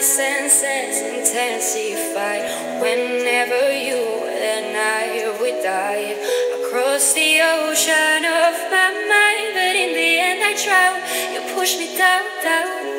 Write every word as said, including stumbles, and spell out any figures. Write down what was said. senses intensify whenever you and I would dive across the ocean of my mind, but in the end I drown. You push me down, down.